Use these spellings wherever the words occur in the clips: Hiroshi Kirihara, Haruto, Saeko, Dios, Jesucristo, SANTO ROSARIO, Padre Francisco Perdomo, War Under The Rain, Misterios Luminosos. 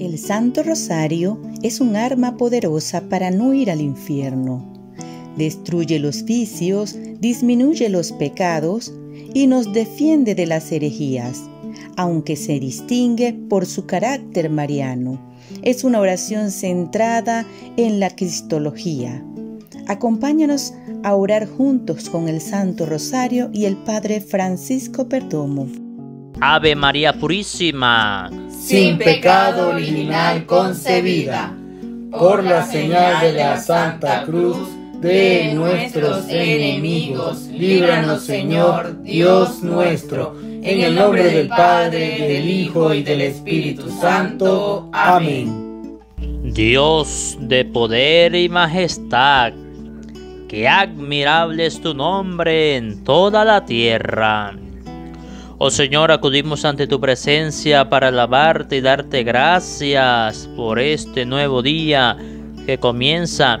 El Santo Rosario es un arma poderosa para no ir al infierno. Destruye los vicios, disminuye los pecados y nos defiende de las herejías, aunque se distingue por su carácter mariano. Es una oración centrada en la cristología. Acompáñanos a orar juntos con el Santo Rosario y el Padre Francisco Perdomo. Ave María Purísima, sin pecado original concebida, por la señal de la Santa Cruz de nuestros enemigos, líbranos, Señor, Dios nuestro, en el nombre del Padre, del Hijo y del Espíritu Santo. Amén. Dios de poder y majestad, que admirable es tu nombre en toda la tierra. Oh Señor, acudimos ante tu presencia para alabarte y darte gracias por este nuevo día que comienza.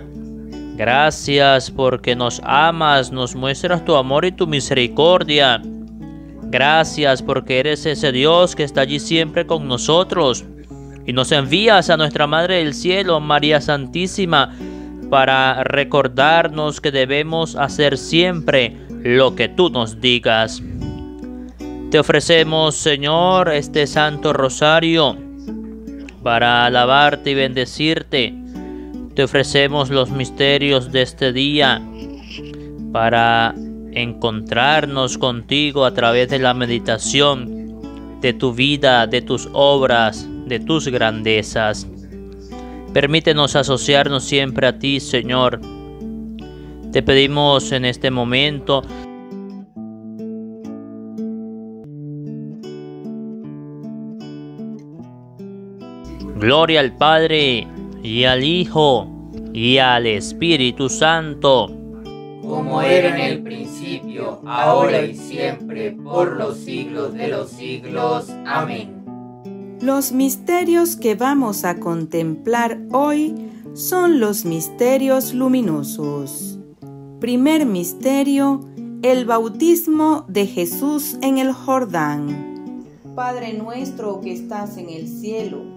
Gracias porque nos amas, nos muestras tu amor y tu misericordia. Gracias porque eres ese Dios que está allí siempre con nosotros y nos envías a nuestra Madre del Cielo, María Santísima, para recordarnos que debemos hacer siempre lo que tú nos digas. Te ofrecemos, Señor, este Santo Rosario para alabarte y bendecirte. Te ofrecemos los misterios de este día para encontrarnos contigo a través de la meditación de tu vida, de tus obras, de tus grandezas. Permítenos asociarnos siempre a ti, Señor. Te pedimos en este momento gloria al Padre, y al Hijo, y al Espíritu Santo, como era en el principio, ahora y siempre, por los siglos de los siglos. Amén. Los misterios que vamos a contemplar hoy son los misterios luminosos. Primer misterio, el bautismo de Jesús en el Jordán. Padre nuestro que estás en el cielo,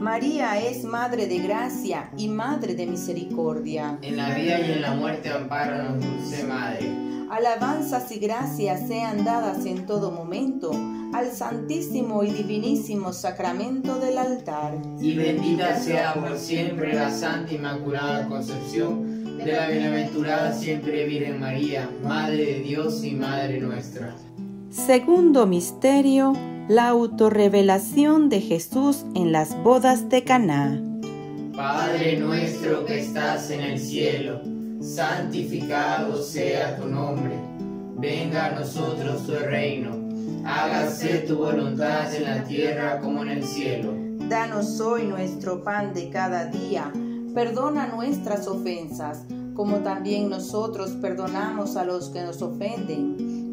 María es Madre de Gracia y Madre de Misericordia. En la vida y en la muerte, ampáranos, dulce Madre. Alabanzas y gracias sean dadas en todo momento al Santísimo y Divinísimo Sacramento del altar. Y bendita sea por siempre la Santa Inmaculada Concepción de la bienaventurada siempre Virgen María, Madre de Dios y Madre nuestra. Segundo misterio, la autorrevelación de Jesús en las bodas de Caná. Padre nuestro que estás en el cielo, santificado sea tu nombre. Venga a nosotros tu reino, hágase tu voluntad en la tierra como en el cielo. Danos hoy nuestro pan de cada día. Perdona nuestras ofensas, como también nosotros perdonamos a los que nos ofenden.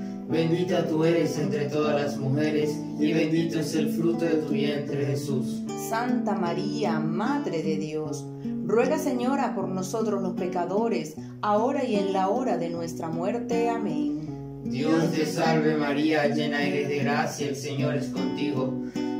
Bendita tú eres entre todas las mujeres, y bendito es el fruto de tu vientre, Jesús. Santa María, Madre de Dios, ruega, Señora, por nosotros los pecadores, ahora y en la hora de nuestra muerte. Amén. Dios te salve María, llena eres de gracia, el Señor es contigo.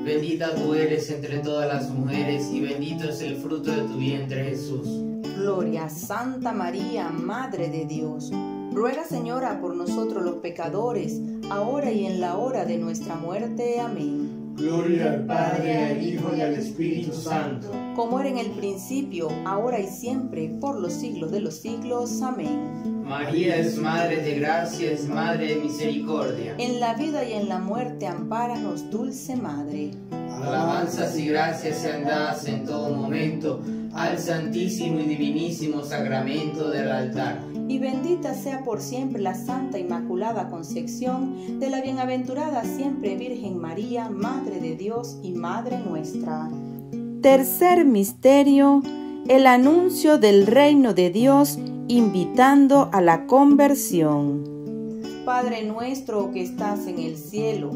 Bendita tú eres entre todas las mujeres, y bendito es el fruto de tu vientre, Jesús. Gloria, Santa María, Madre de Dios. Ruega, Señora, por nosotros los pecadores, ahora y en la hora de nuestra muerte. Amén. Gloria al Padre, al Hijo y al Espíritu Santo, como era en el principio, ahora y siempre, por los siglos de los siglos. Amén. María es Madre de Gracia, es Madre de Misericordia. En la vida y en la muerte, ampáranos, dulce Madre. Alabanzas y gracias sean dadas en todo momento al Santísimo y Divinísimo Sacramento del altar. Y bendita sea por siempre la Santa Inmaculada Concepción de la Bienaventurada Siempre Virgen María, Madre de Dios y Madre nuestra. Tercer misterio, el anuncio del reino de Dios invitando a la conversión. Padre nuestro que estás en el cielo,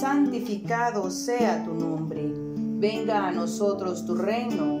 santificado sea tu nombre. Venga a nosotros tu reino,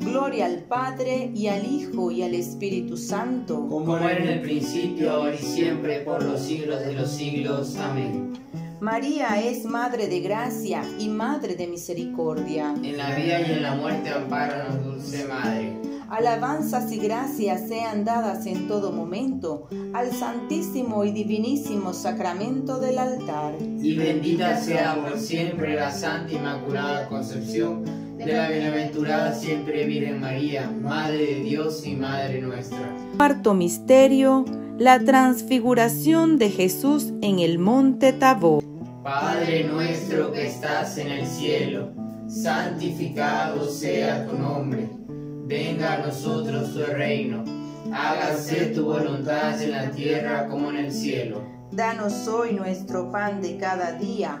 Gloria al Padre, y al Hijo, y al Espíritu Santo, como era en el principio, ahora y siempre, por los siglos de los siglos. Amén. María es Madre de Gracia y Madre de Misericordia. En la vida y en la muerte, ampáranos, Dulce Madre. Alabanzas y gracias sean dadas en todo momento al Santísimo y Divinísimo Sacramento del altar. Y bendita sea por siempre la Santa Inmaculada Concepción de la bienaventurada siempre Virgen María, Madre de Dios y Madre nuestra. Cuarto misterio, la transfiguración de Jesús en el monte Tabor. Padre nuestro que estás en el cielo, santificado sea tu nombre. Venga a nosotros tu reino, hágase tu voluntad en la tierra como en el cielo. Danos hoy nuestro pan de cada día,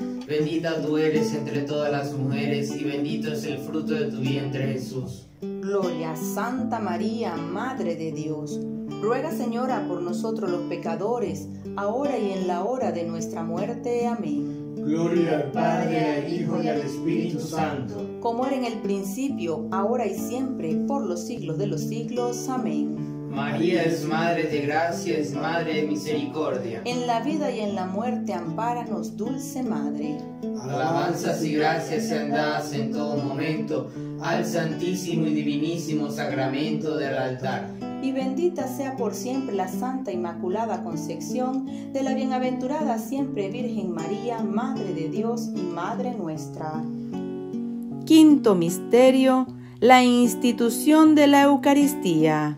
Bendita tú eres entre todas las mujeres, y bendito es el fruto de tu vientre, Jesús. Gloria, Santa María, Madre de Dios, ruega, Señora, por nosotros los pecadores, ahora y en la hora de nuestra muerte. Amén. Gloria al Padre, al Hijo y al Espíritu Santo, como era en el principio, ahora y siempre, por los siglos de los siglos. Amén. María es Madre de Gracia, es Madre de Misericordia. En la vida y en la muerte, ampáranos, Dulce Madre. Alabanzas y gracias sean dadas en todo momento al Santísimo y Divinísimo Sacramento del altar. Y bendita sea por siempre la Santa Inmaculada Concepción de la bienaventurada siempre Virgen María, Madre de Dios y Madre nuestra. Quinto misterio, la institución de la Eucaristía.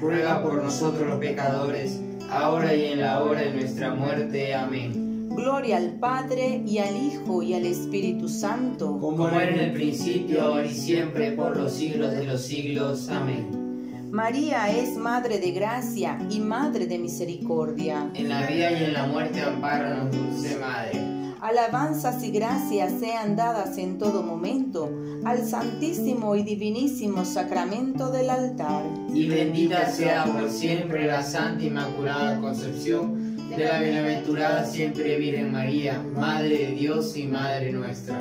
ruega por nosotros los pecadores, ahora y en la hora de nuestra muerte. Amén. Gloria al Padre, y al Hijo, y al Espíritu Santo, como era en el principio, ahora y siempre, por los siglos de los siglos. Amén. María es Madre de Gracia y Madre de Misericordia. En la vida y en la muerte, ampáranos, dulce Madre. Alabanzas y gracias sean dadas en todo momento al Santísimo y Divinísimo Sacramento del altar. Y bendita sea por siempre la Santa Inmaculada Concepción de la bienaventurada siempre Virgen María, Madre de Dios y Madre nuestra.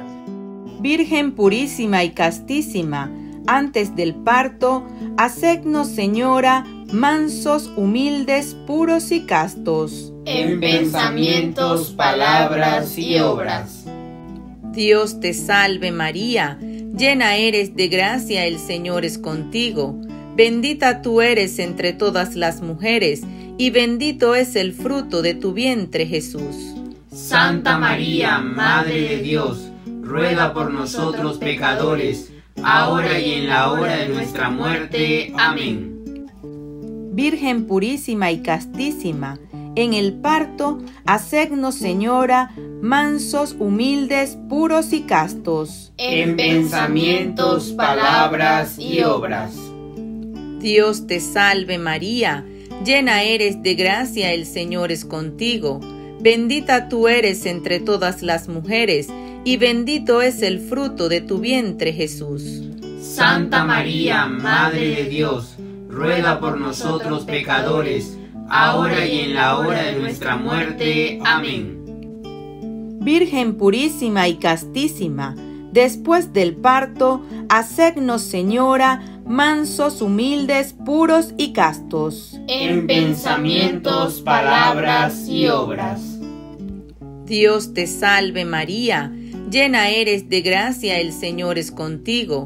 Virgen purísima y castísima, antes del parto, hacednos, Señora, mansos, humildes, puros y castos, en pensamientos, palabras y obras. Dios te salve María, llena eres de gracia, el Señor es contigo. Bendita tú eres entre todas las mujeres, y bendito es el fruto de tu vientre Jesús. Santa María, Madre de Dios, ruega por nosotros pecadores, ahora y en la hora de nuestra muerte. Amén. Virgen purísima y castísima, en el parto, hacednos, Señora, mansos, humildes, puros y castos, en pensamientos, palabras y obras. Dios te salve María, llena eres de gracia, el Señor es contigo. Bendita tú eres entre todas las mujeres, y bendito es el fruto de tu vientre, Jesús. Santa María, Madre de Dios, ruega por nosotros pecadores, ahora y en la hora de nuestra muerte. Amén. Virgen purísima y castísima, después del parto, hacednos, Señora, mansos, humildes, puros y castos, en pensamientos, palabras y obras. Dios te salve María, llena eres de gracia, el Señor es contigo.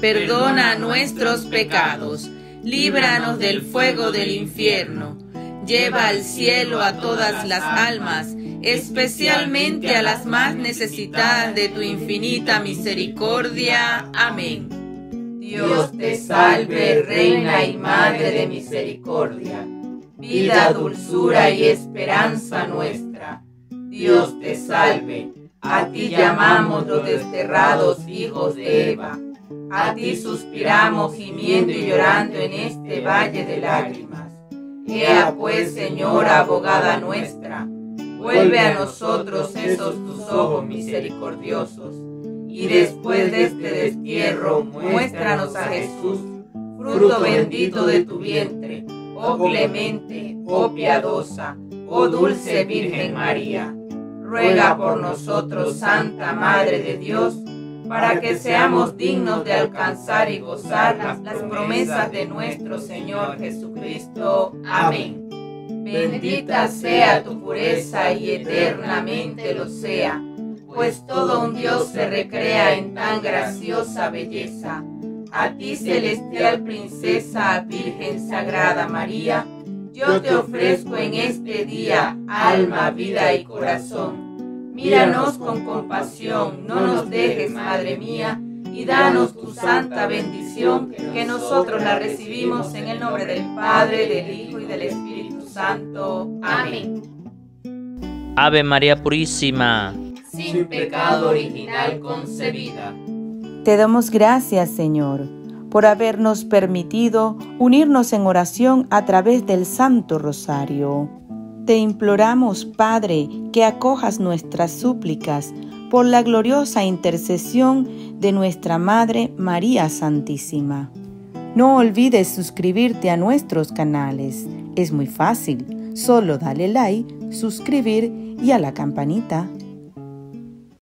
perdona nuestros pecados, líbranos del fuego del infierno, lleva al cielo a todas las almas, especialmente a las más necesitadas de tu infinita misericordia. Amén. Dios te salve, Reina y Madre de Misericordia, vida, dulzura y esperanza nuestra. Dios te salve. A ti llamamos los desterrados hijos de Eva. A ti suspiramos gimiendo y llorando en este valle de lágrimas. Ea pues, Señora, abogada nuestra, vuelve a nosotros esos tus ojos misericordiosos. Y después de este destierro, muéstranos a Jesús, fruto bendito de tu vientre. Oh clemente, oh piadosa, oh dulce Virgen María. Ruega por nosotros, Santa Madre de Dios, para que seamos dignos de alcanzar y gozar las promesas de nuestro Señor Jesucristo. Amén. Bendita sea tu pureza y eternamente lo sea, pues todo un Dios se recrea en tan graciosa belleza. A ti, celestial princesa, Virgen Sagrada María, yo te ofrezco en este día alma, vida y corazón. Míranos con compasión, no nos dejes, Madre mía, y danos tu santa bendición, que nosotros la recibimos en el nombre del Padre, del Hijo y del Espíritu Santo. Amén. Ave María Purísima, sin pecado original concebida. Te damos gracias, Señor, por habernos permitido unirnos en oración a través del Santo Rosario. Te imploramos, Padre, que acojas nuestras súplicas por la gloriosa intercesión de nuestra Madre María Santísima. No olvides suscribirte a nuestros canales. Es muy fácil, solo dale like, suscribir y a la campanita.